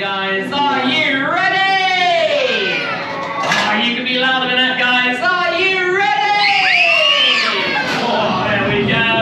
that, guys. Are you ready? Oh, you can be louder than that, guys. Are you ready? Oh, there we go.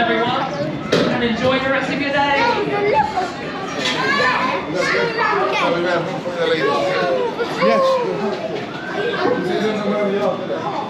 Have enjoy the rest of your day. Yes.